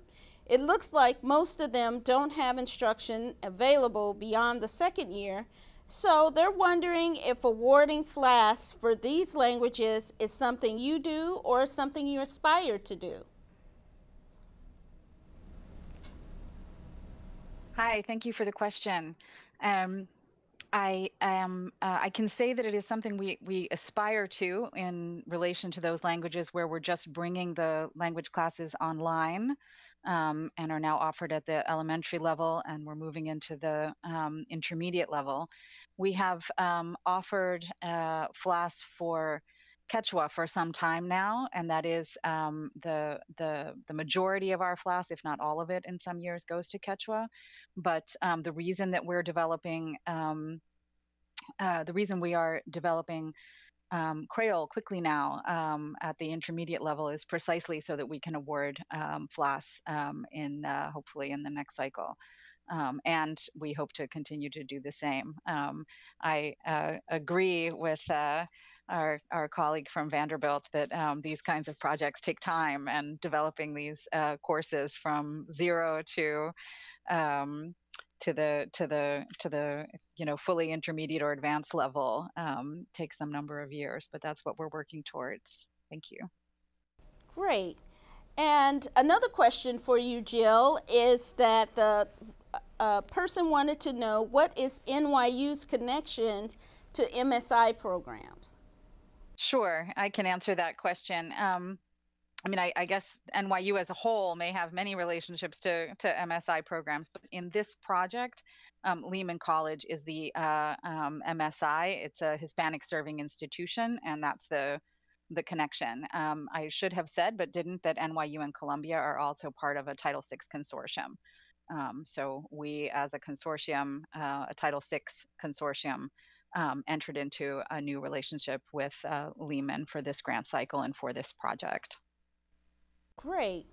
It looks like most of them don't have instruction available beyond the second year. So they're wondering if awarding FLAS for these languages is something you do or something you aspire to do. Hi, thank you for the question. Um, I am. Uh, I can say that it is something we we aspire to in relation to those languages where we're just bringing the language classes online. Um, and are now offered at the elementary level, and we're moving into the um, intermediate level. We have um, offered uh, FLAS for Quechua for some time now, and that is um, the, the the majority of our FLAS, if not all of it in some years, goes to Quechua. But um, the reason that we're developing, um, uh, the reason we are developing Um, Creole quickly now um, at the intermediate level is precisely so that we can award um, FLAS um, in uh, hopefully in the next cycle. Um, and we hope to continue to do the same. Um, I uh, agree with uh, our, our colleague from Vanderbilt that um, these kinds of projects take time, and developing these uh, courses from zero to um, To the to the to the you know fully intermediate or advanced level um, takes some number of years, but that's what we're working towards. Thank you. Great. And another question for you, Jill, is that the uh, person wanted to know, what is N Y U's connection to M S I programs? Sure, I can answer that question. Um, I mean, I, I guess N Y U as a whole may have many relationships to, to M S I programs, but in this project, um, Lehman College is the uh, um, M S I. It's a Hispanic serving institution, and that's the the connection. Um, I should have said, but didn't, that N Y U and Columbia are also part of a Title six consortium. Um, so we, as a consortium, uh, a Title six consortium, um, entered into a new relationship with uh, Lehman for this grant cycle and for this project. Great.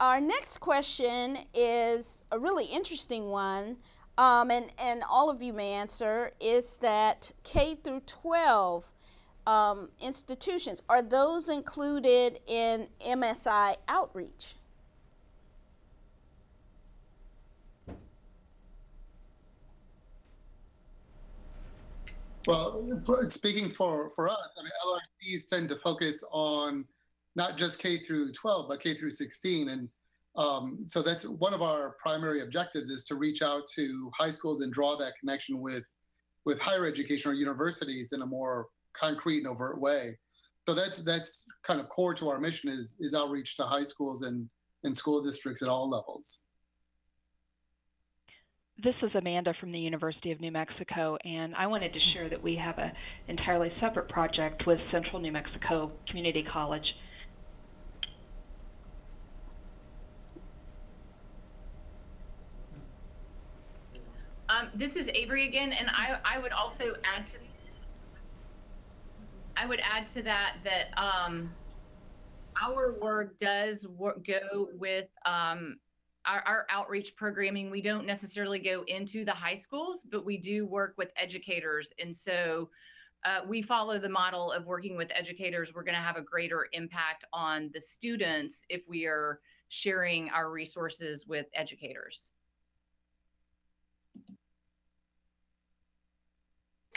Our next question is a really interesting one, um, and, and all of you may answer, is that K through twelve um, institutions, are those included in M S I outreach? Well, for, speaking for, for us, I mean, L R Cs tend to focus on not just K through twelve, but K through sixteen. And um, so that's one of our primary objectives, is to reach out to high schools and draw that connection with, with higher education or universities in a more concrete and overt way. So that's that's kind of core to our mission, is, is outreach to high schools and, and school districts at all levels. This is Amanda from the University of New Mexico, and I wanted to share that we have an entirely separate project with Central New Mexico Community College. Um, this is Avery again, and I, I would also add to I would add to that that um, our work does work, go with um, our, our outreach programming. We don't necessarily go into the high schools, but we do work with educators, and so uh, we follow the model of working with educators. We're going to have a greater impact on the students if we are sharing our resources with educators.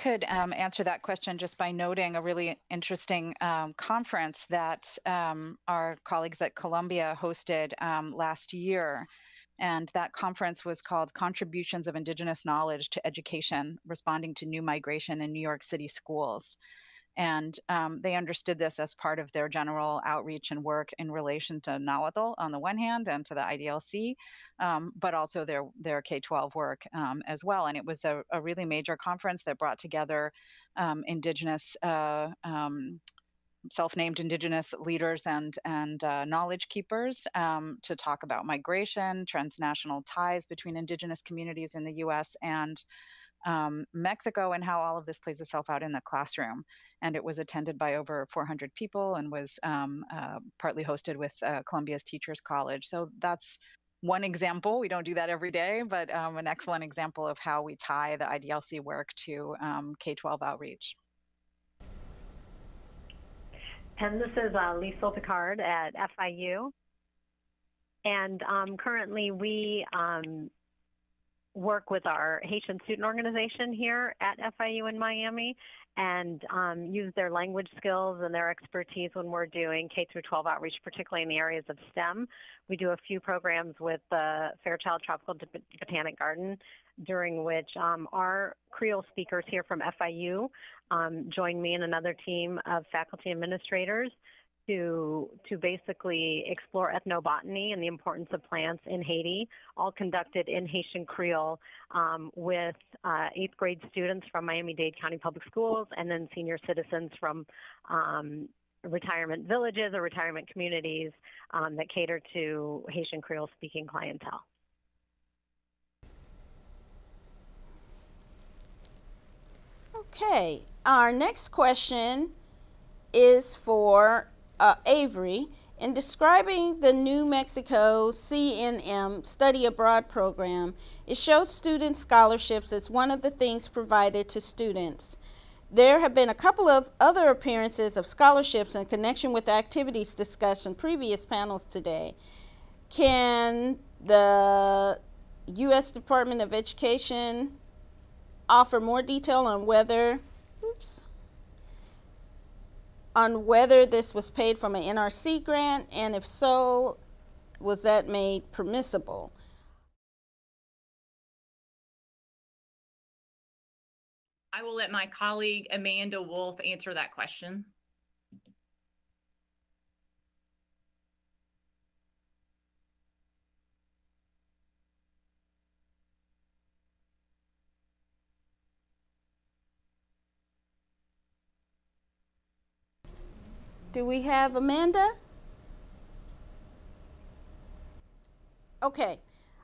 Could um, answer that question just by noting a really interesting um, conference that um, our colleagues at Columbia hosted um, last year. And that conference was called Contributions of Indigenous Knowledge to Education, Responding to New Migration in New York City Schools. And um, they understood this as part of their general outreach and work in relation to Nahuatl on the one hand and to the I D L C, um, but also their, their K twelve work um, as well. And it was a, a really major conference that brought together um, indigenous, uh, um, self-named indigenous leaders and, and uh, knowledge keepers um, to talk about migration, transnational ties between indigenous communities in the U S and Um, Mexico, and how all of this plays itself out in the classroom. And it was attended by over four hundred people and was um, uh, partly hosted with uh, Columbia's Teachers College. So that's one example. We don't do that every day, but um, an excellent example of how we tie the I D L C work to um, K twelve outreach. And this is uh, Liesl Picard at F I U. And um, currently we um, work with our Haitian student organization here at F I U in Miami, and um, use their language skills and their expertise when we're doing K through twelve outreach, particularly in the areas of STEM. We do a few programs with the Fairchild Tropical Botanic Garden, during which um, our Creole speakers here from F I U um, join me and another team of faculty administrators To, to basically explore ethnobotany and the importance of plants in Haiti, all conducted in Haitian Creole um, with uh, eighth grade students from Miami-Dade County Public Schools, and then senior citizens from um, retirement villages or retirement communities um, that cater to Haitian Creole speaking clientele. Okay, our next question is for Uh, Avery. In describing the New Mexico C N M Study Abroad program, it shows student scholarships as one of the things provided to students. There have been a couple of other appearances of scholarships in connection with activities discussed in previous panels today. Can the U S Department of Education offer more detail on whether, oops, on whether this was paid from an N R C grant, and if so, was that made permissible? I will let my colleague Amanda Wolf answer that question. Do we have Amanda? Okay,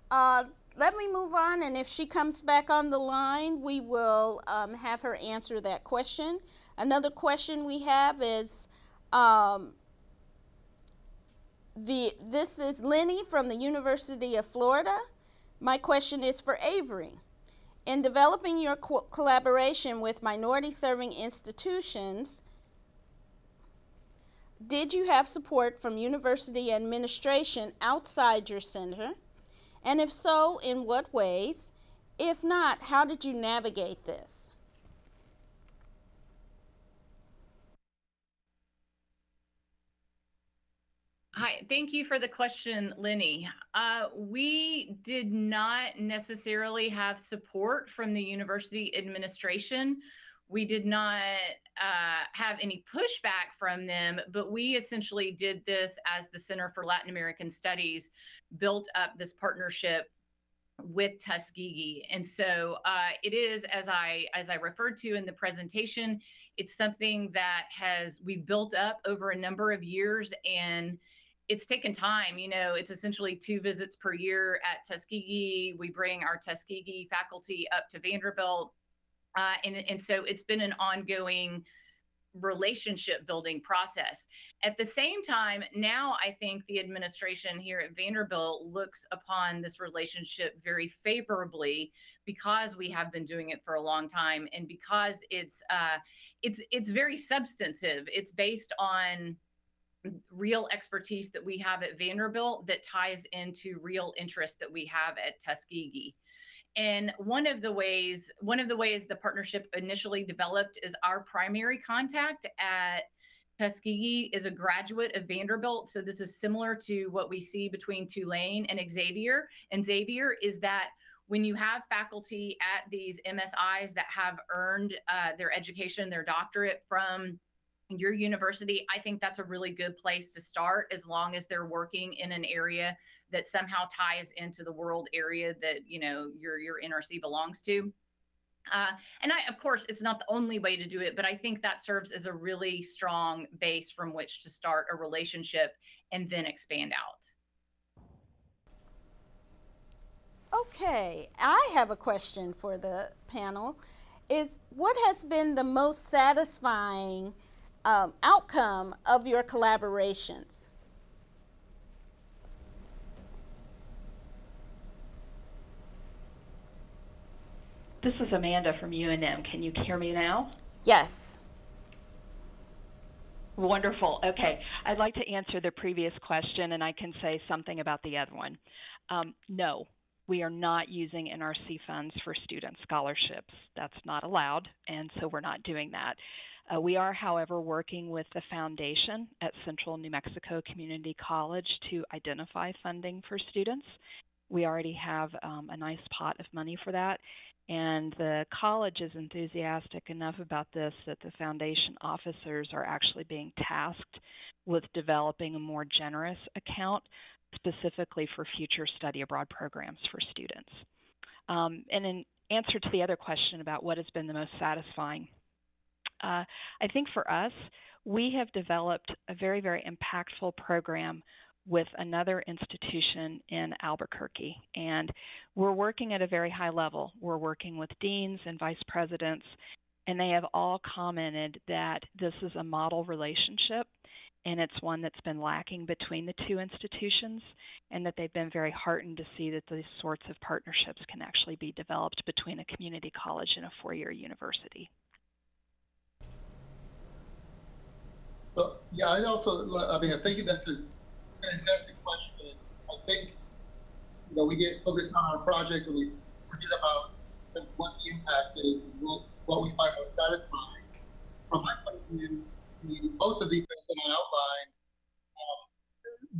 uh, let me move on, and if she comes back on the line, we will um, have her answer that question. Another question we have is, um, the, this is Lenny from the University of Florida. My question is for Avery. In developing your co collaboration with minority-serving institutions, did you have support from university administration outside your center? And if so, in what ways? If not, how did you navigate this? Hi, thank you for the question, Lenny. Uh, we did not necessarily have support from the university administration. We did not uh, have any pushback from them, but we essentially did this as the Center for Latin American Studies built up this partnership with Tuskegee. And so uh, it is, as I as I referred to in the presentation, it's something that has we've built up over a number of years, and it's taken time. You know, it's essentially two visits per year at Tuskegee. We bring our Tuskegee faculty up to Vanderbilt. Uh, and, and so it's been an ongoing relationship building process. At the same time, now I think the administration here at Vanderbilt looks upon this relationship very favorably, because we have been doing it for a long time, and because it's uh, it's it's very substantive. It's based on real expertise that we have at Vanderbilt that ties into real interest that we have at Tuskegee. And one of the ways, one of the ways the partnership initially developed is our primary contact at Tuskegee is a graduate of Vanderbilt. So this is similar to what we see between Tulane and Xavier. And Xavier is that when you have faculty at these M S Is that have earned uh, their education, their doctorate from your university, I think that's a really good place to start, as long as they're working in an area that somehow ties into the world area that, you know, your your N R C belongs to. Uh, and I, of course, it's not the only way to do it, but I think that serves as a really strong base from which to start a relationship and then expand out. Okay, I have a question for the panel. Is what has been the most satisfying Um, outcome of your collaborations? This is Amanda from U N M. Can you hear me now? Yes. Wonderful. Okay. I'd like to answer the previous question, and I can say something about the other one. Um, no, we are not using N R C funds for student scholarships. That's not allowed, and so we're not doing that. Uh, we are, however, working with the foundation at Central New Mexico Community College to identify funding for students. We already have um, a nice pot of money for that, and the college is enthusiastic enough about this that the foundation officers are actually being tasked with developing a more generous account specifically for future study abroad programs for students. Um, and in answer to the other question about what has been the most satisfying, Uh, I think for us, we have developed a very, very impactful program with another institution in Albuquerque, and we're working at a very high level. We're working with deans and vice presidents, and they have all commented that this is a model relationship, and it's one that's been lacking between the two institutions, and that they've been very heartened to see that these sorts of partnerships can actually be developed between a community college and a four-year university. Well, yeah, I also, I mean, I think that's a fantastic question. I think, you know, we get focused on our projects and we forget about what the impact is, what we find most satisfying. From my point of view, both of these things that I outlined, um,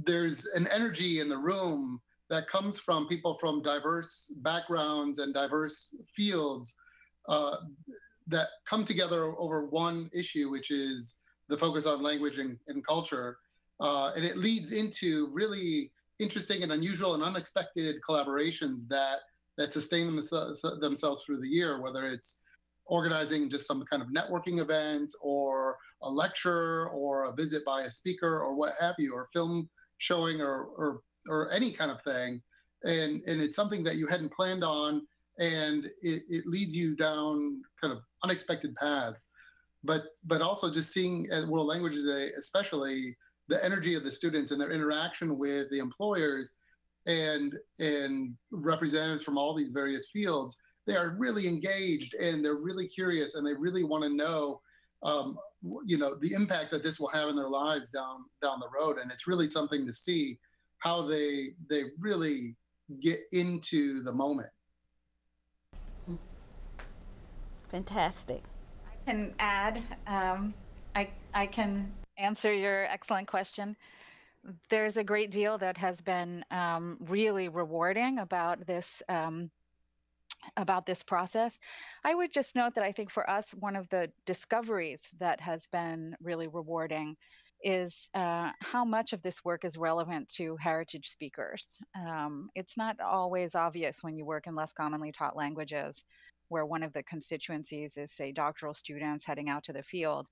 there's an energy in the room that comes from people from diverse backgrounds and diverse fields uh, that come together over one issue, which is the focus on language and, and culture, uh, and it leads into really interesting and unusual and unexpected collaborations that that sustain them, themselves through the year, whether it's organizing just some kind of networking event or a lecture or a visit by a speaker or what have you, or film showing or or, or any kind of thing. and and it's something that you hadn't planned on, and it, it leads you down kind of unexpected paths. But but also just seeing at World Language Day, especially the energy of the students and their interaction with the employers and and representatives from all these various fields, they are really engaged and they're really curious and they really want to know, um, you know, the impact that this will have in their lives down down the road. And it's really something to see how they they really get into the moment. Fantastic. I can add, um, I, I can answer your excellent question. There's a great deal that has been um, really rewarding about this um, about this process. I would just note that I think for us, one of the discoveries that has been really rewarding is uh, how much of this work is relevant to heritage speakers. Um, it's not always obvious when you work in less commonly taught languages, where one of the constituencies is, say, doctoral students heading out to the field,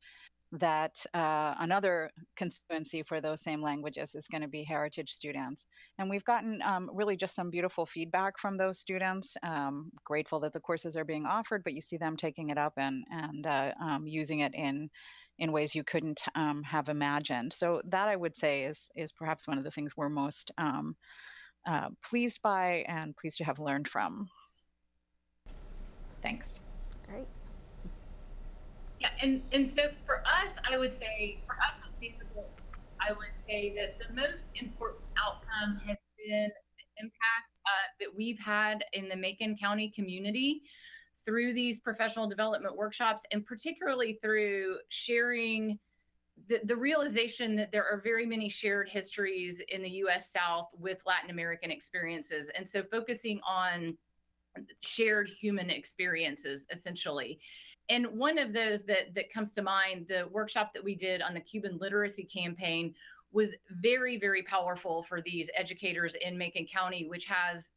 that uh, another constituency for those same languages is going to be heritage students. And we've gotten um, really just some beautiful feedback from those students. Um, grateful that the courses are being offered, but you see them taking it up and, and uh, um, using it in, in ways you couldn't um, have imagined. So that, I would say, is, is perhaps one of the things we're most um, uh, pleased by and pleased to have learned from. Thanks. Great. Yeah, and, and so for us, I would say, for us at Vanderbilt, I would say that the most important outcome has been the impact uh, that we've had in the Macon County community through these professional development workshops, and particularly through sharing the, the realization that there are very many shared histories in the U S South with Latin American experiences. And so focusing on shared human experiences, essentially. And one of those that that comes to mind, the workshop that we did on the Cuban literacy campaign, was very, very powerful for these educators in Macon County, which has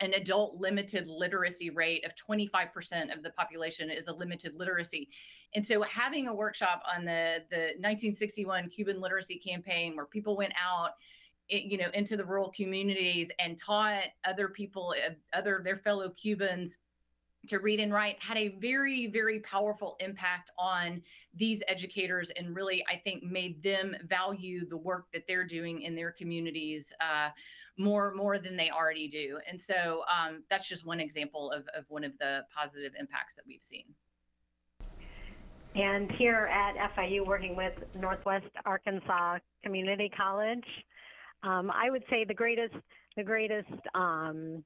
an adult limited literacy rate of twenty-five percent of the population is a limited literacy. And so having a workshop on the, the nineteen sixty-one Cuban literacy campaign, where people went out It, you know, into the rural communities and taught other people, other their fellow Cubans, to read and write, had a very, very powerful impact on these educators, and really, I think, made them value the work that they're doing in their communities uh, more more than they already do. And so um, that's just one example of, of one of the positive impacts that we've seen. And here at F I U, working with Northwest Arkansas Community College, Um, I would say the greatest, the greatest um,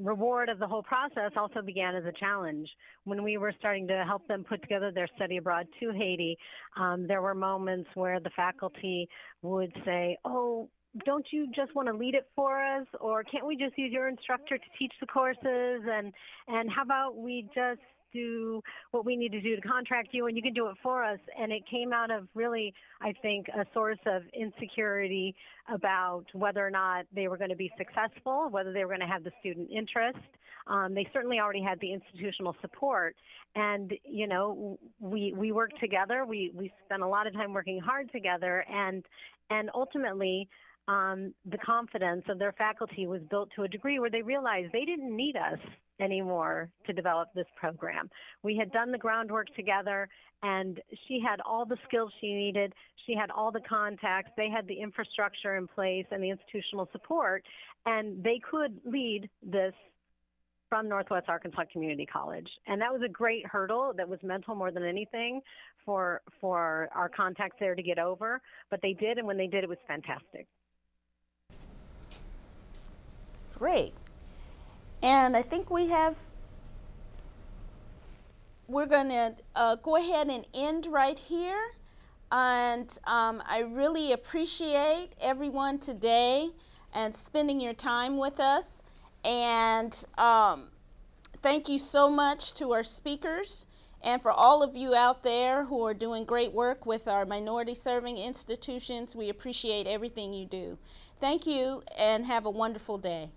reward of the whole process also began as a challenge. When we were starting to help them put together their study abroad to Haiti, um, there were moments where the faculty would say, "Oh, don't you just want to lead it for us? Or can't we just use your instructor to teach the courses? And and how about we just do what we need to do to contract you, and you can do it for us." And it came out of really, I think, a source of insecurity about whether or not they were going to be successful, whether they were going to have the student interest. Um, they certainly already had the institutional support. And, you know, we we worked together. We, we spent a lot of time working hard together. And, and ultimately, um, the confidence of their faculty was built to a degree where they realized they didn't need us anymore to develop this program. We had done the groundwork together, and she had all the skills she needed. She had all the contacts. They had the infrastructure in place and the institutional support, and they could lead this from Northwest Arkansas Community College. And that was a great hurdle that was mental more than anything for, for our contacts there to get over, but they did, and when they did, it was fantastic. Great. And I think we have, we're going to uh, go ahead and end right here. And um, I really appreciate everyone today and spending your time with us. And um, thank you so much to our speakers and for all of you out there who are doing great work with our minority serving institutions. We appreciate everything you do. Thank you, and have a wonderful day.